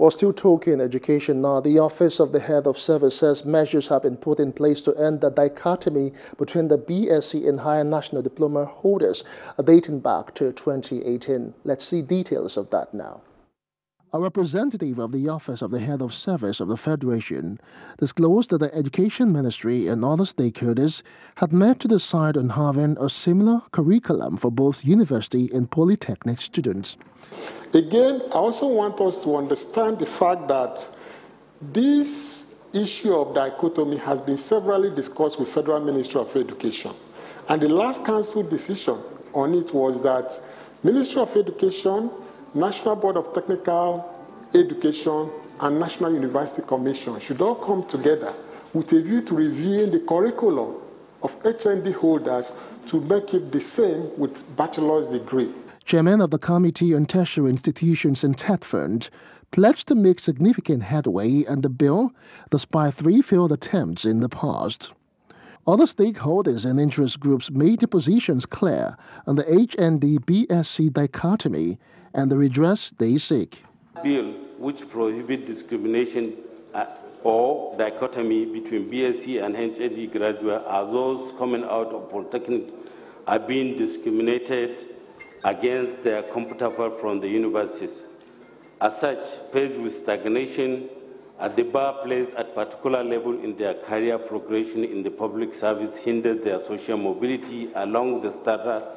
We're still talking education now. The Office of the Head of Service says measures have been put in place to end the dichotomy between the B.Sc and higher national diploma holders, dating back to 2018. Let's see details of that now. A representative of the Office of the Head of Service of the Federation disclosed that the Education Ministry and other stakeholders had met to decide on having a similar curriculum for both university and polytechnic students. Again, I also want us to understand the fact that this issue of dichotomy has been severally discussed with Federal Ministry of Education. And the last council decision on it was that Ministry of Education, National Board of Technical Education and National University Commission should all come together with a view to reviewing the curriculum of HND holders to make it the same with bachelor's degree. Chairman of the Committee on Tertiary Institutions in Tetfund pledged to make significant headway on the bill despite 3 failed attempts in the past. Other stakeholders and interest groups made their positions clear on the HND-BSc dichotomy and the redress they seek. Bill which prohibits discrimination or dichotomy between BSc and HND graduates as those coming out of polytechnics are being discriminated against their counterparts from the universities. As such, faced with stagnation at the bar placed at particular level in their career progression in the public service hindered their social mobility along the strata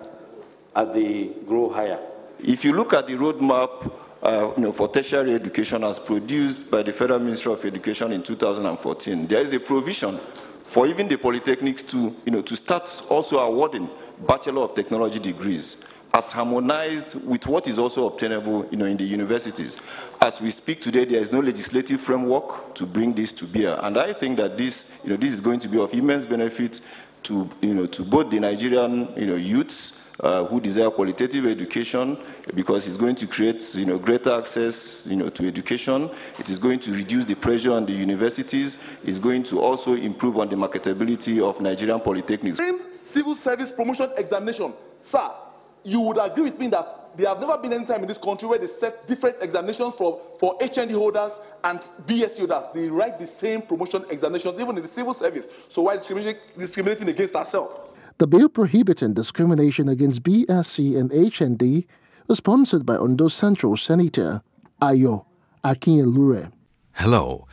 as they grow higher. If you look at the roadmap for tertiary education as produced by the Federal Ministry of Education in 2014, there is a provision for even the polytechnics to, to start also awarding Bachelor of Technology degrees as harmonized with what is also obtainable in the universities. As we speak today, there is no legislative framework to bring this to bear. And I think that this, this is going to be of immense benefit to, to both the Nigerian youths who desire qualitative education, because it's going to create greater access to education. It is going to reduce the pressure on the universities. It's going to also improve on the marketability of Nigerian polytechnics. Same civil service promotion examination, sir, you would agree with me that there have never been any time in this country where they set different examinations for HND holders and BSc holders. They write the same promotion examinations, even in the civil service. So why discriminating against ourselves? The bill prohibiting discrimination against BSc and HND was sponsored by Ondo Central Senator Ayo Akinlure. Hello,